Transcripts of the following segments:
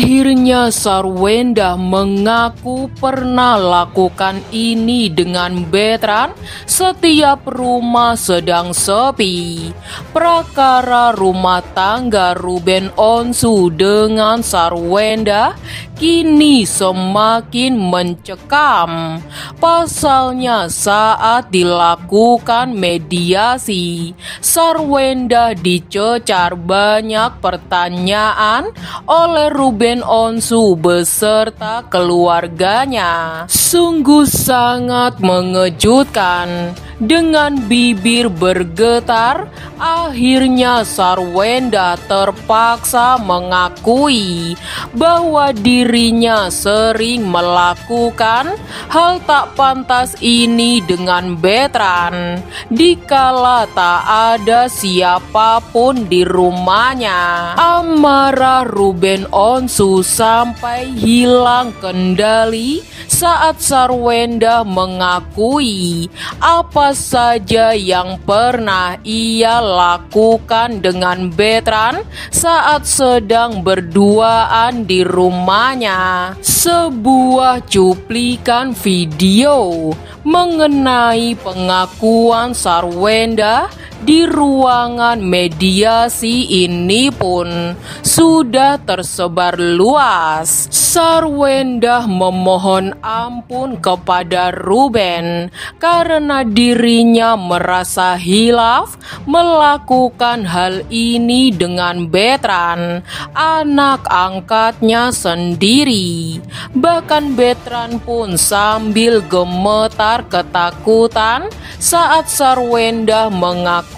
Akhirnya Sarwendah mengaku pernah lakukan ini dengan Betrand setiap rumah sedang sepi. Prakara rumah tangga Ruben Onsu dengan Sarwendah kini semakin mencekam. Pasalnya saat dilakukan mediasi, Sarwendah dicecar banyak pertanyaan oleh Ruben Onsu beserta keluarganya. Sungguh sangat mengejutkan. Dengan bibir bergetar, akhirnya Sarwendah terpaksa mengakui bahwa dirinya sering melakukan hal tak pantas ini dengan Betrand, dikala tak ada siapapun di rumahnya. Amarah Ruben Onsu sampai hilang kendali saat Sarwendah mengakui apa saja yang pernah ia lakukan dengan Betrand saat sedang berduaan di rumahnya. Sebuah cuplikan video mengenai pengakuan Sarwendah di ruangan mediasi ini pun sudah tersebar luas. Sarwendah memohon ampun kepada Ruben karena dirinya merasa hilaf melakukan hal ini dengan Betrand, anak angkatnya sendiri. Bahkan Betrand pun sambil gemetar ketakutan saat Sarwendah mengaku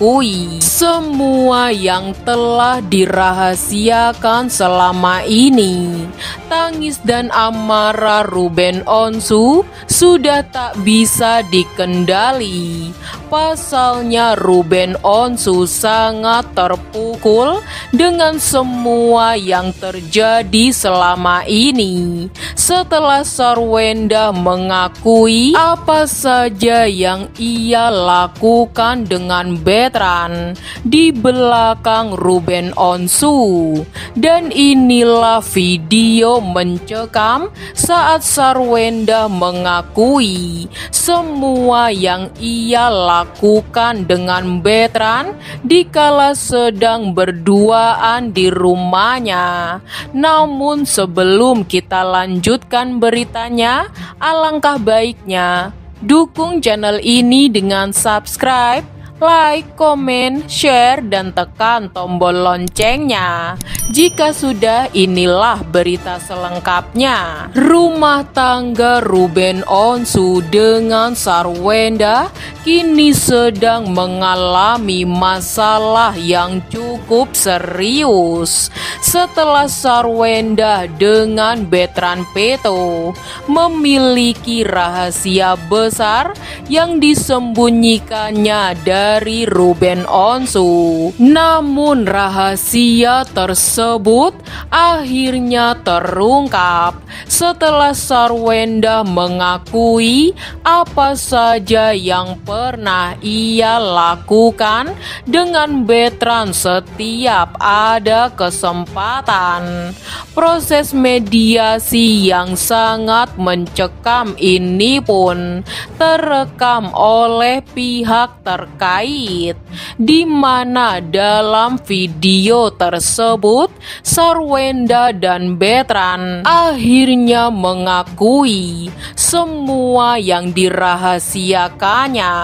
semua yang telah dirahasiakan selama ini. Tangis dan amarah Ruben Onsu sudah tak bisa dikendali. Pasalnya Ruben Onsu sangat terpukul dengan semua yang terjadi selama ini. Setelah Sarwendah mengakui apa saja yang ia lakukan dengan Betrand di belakang Ruben Onsu, dan inilah video mencekam saat Sarwendah mengakui semua yang ia lakukan dengan Betrand dikala sedang berduaan di rumahnya. Namun sebelum kita lanjutkan beritanya, alangkah baiknya dukung channel ini dengan subscribe, like, komen, share, dan tekan tombol loncengnya. Jika sudah, inilah berita selengkapnya. Rumah tangga Ruben Onsu dengan Sarwendah kini sedang mengalami masalah yang cukup serius setelah Sarwendah dengan Betrand Peto memiliki rahasia besar yang disembunyikannya dari Ruben Onsu. Namun rahasia tersebut akhirnya terungkap setelah Sarwendah mengakui apa saja yang pernah ia lakukan dengan Betrand setiap ada kesempatan. Proses mediasi yang sangat mencekam ini pun terekam oleh pihak terkait, di mana dalam video tersebut Sarwendah dan Betrand akhirnya mengakui semua yang dirahasiakannya.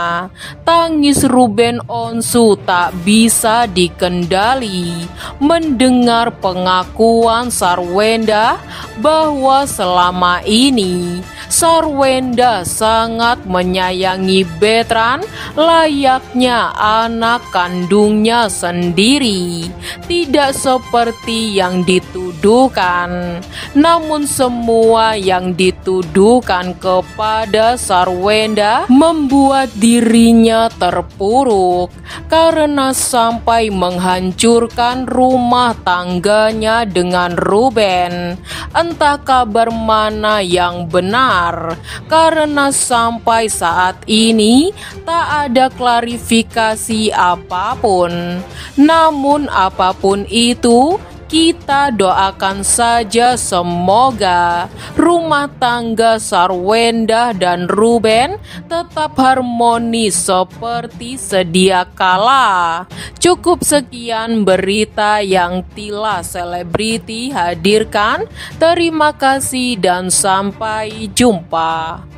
Tangis Ruben Onsu tak bisa dikendali mendengar pengakuan Sarwendah bahwa selama ini Sarwendah sangat menyayangi Betrand layaknya anak kandungnya sendiri, tidak seperti yang dituduhkan. Namun semua yang dituduhkan kepada Sarwendah membuat dirinya terpuruk karena sampai menghancurkan rumah tangganya dengan Ruben. Entah kabar mana yang benar, karena sampai saat ini tak ada klarifikasi apapun. Namun apapun itu, Kita doakan saja semoga rumah tangga Sarwendah dan Ruben tetap harmonis seperti sedia kala. Cukup sekian berita yang Tila Selebriti hadirkan. Terima kasih dan sampai jumpa.